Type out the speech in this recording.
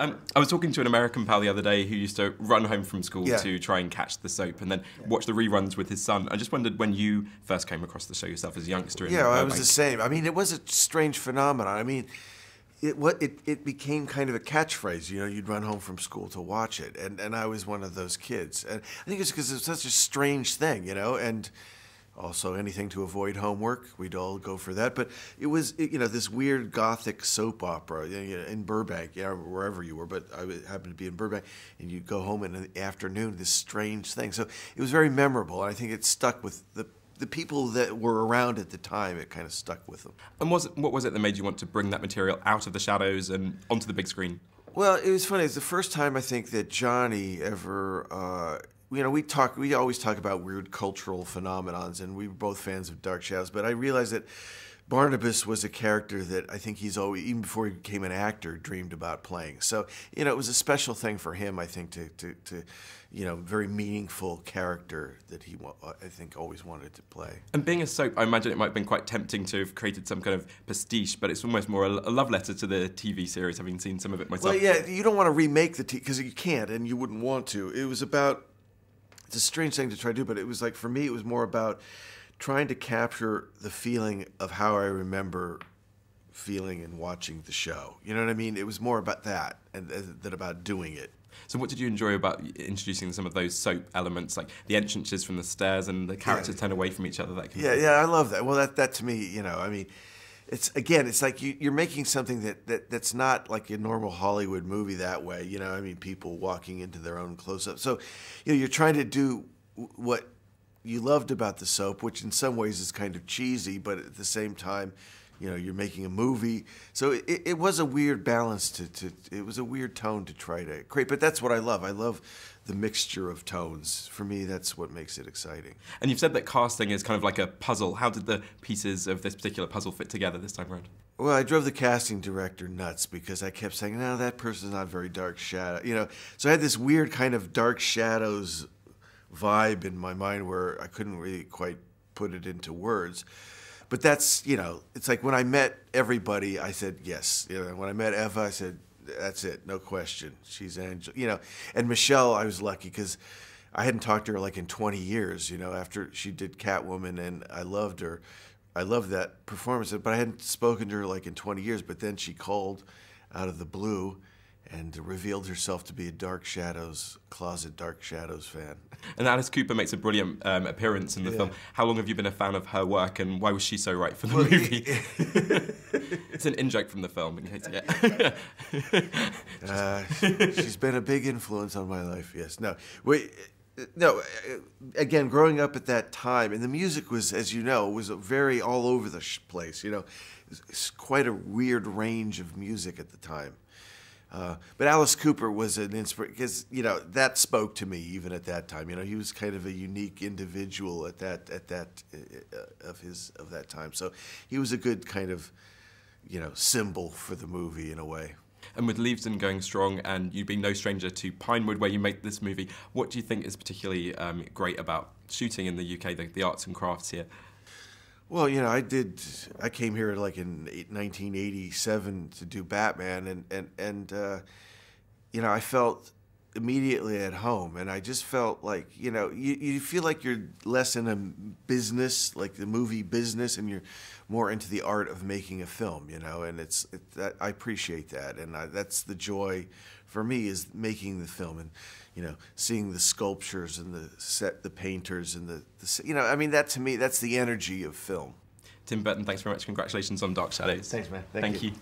I was talking to an American pal the other day who used to run home from school to try and catch the soap and then watch the reruns with his son. I just wondered when you first came across the show yourself as a youngster. Yeah, I was the same. I mean, it was a strange phenomenon. I mean, it became kind of a catchphrase. You know, you'd run home from school to watch it, and I was one of those kids. And I think it's because it's such a strange thing, you know, and also anything to avoid homework, we'd all go for that. But it was, you know, this weird gothic soap opera in Burbank, wherever you were, but I happened to be in Burbank, and you'd go home in the afternoon, this strange thing. So it was very memorable, and I think it stuck with the people that were around at the time. It kind of stuck with them. And what was it that made you want to bring that material out of the shadows and onto the big screen? Well, it was funny. It's the first time, I think, that Johnny ever, you know, we always talk about weird cultural phenomenons, and we were both fans of Dark Shadows, but I realized that Barnabas was a character that I think he's always, even before he became an actor, dreamed about playing. So, you know, it was a special thing for him, I think, to you know, very meaningful character that he, I think, always wanted to play. And being a soap, I imagine it might have been quite tempting to have created some kind of pastiche, but it's almost more a love letter to the TV series, having seen some of it myself. Well, yeah, you don't want to remake the TV, because you can't, and you wouldn't want to. It was about, it's a strange thing to try to do, but it was like, for me, it was more about trying to capture the feeling of how I remember feeling and watching the show. You know what I mean? It was more about that than about doing it. So what did you enjoy about introducing some of those soap elements, like the entrances from the stairs and the characters turn away from each other? That kind of thing? I love that. Well, that to me, you know, I mean, it's, again, it's like you're making something that's not like a normal Hollywood movie that way, you know, I mean, people walking into their own close-up. So, you know, you're trying to do what you loved about the soap, which in some ways is kind of cheesy, but at the same time, you know, you're making a movie. So it was a weird balance it was a weird tone to try to create, but that's what I love. I love the mixture of tones. For me, that's what makes it exciting. And you've said that casting is kind of like a puzzle. How did the pieces of this particular puzzle fit together this time around? Well, I drove the casting director nuts because I kept saying, no, that person's not very Dark Shadow, you know? So I had this weird kind of Dark Shadows vibe in my mind where I couldn't really quite put it into words. But that's, you know, it's like when I met everybody, I said yes. You know, when I met Eva, I said, that's it, no question. She's Angela, you know. And Michelle, I was lucky because I hadn't talked to her like in 20 years, you know, after she did Catwoman, and I loved her. I loved that performance, but I hadn't spoken to her like in 20 years, but then she called out of the blue and revealed herself to be a Dark Shadows, closet Dark Shadows fan. And Alice Cooper makes a brilliant appearance in the film. How long have you been a fan of her work, and why was she so right for the movie? It's an in-joke from the film, in case you she's been a big influence on my life, yes. No, again, growing up at that time, and the music was, as you know, was very all over the place, you know. It's quite a weird range of music at the time. But Alice Cooper was an inspiration, because, you know, that spoke to me even at that time. You know, he was kind of a unique individual at that time. So he was a good kind of, you know, symbol for the movie in a way. And with Leavesden going strong, and you being no stranger to Pinewood, where you make this movie, what do you think is particularly great about shooting in the UK, the arts and crafts here? Well, you know, I came here like in 1987 to do Batman, and you know, I felt immediately at home, and I just felt like, you know, you feel like you're less in a business, like the movie business, and you're more into the art of making a film, you know, and I appreciate that, and that's the joy for me, is making the film, and, you know, seeing the sculptures and the set, the painters and the you know, I mean, that to me, that's the energy of film. Tim Burton, thanks very much. Congratulations on Dark Shadows. Thanks, man. Thank you.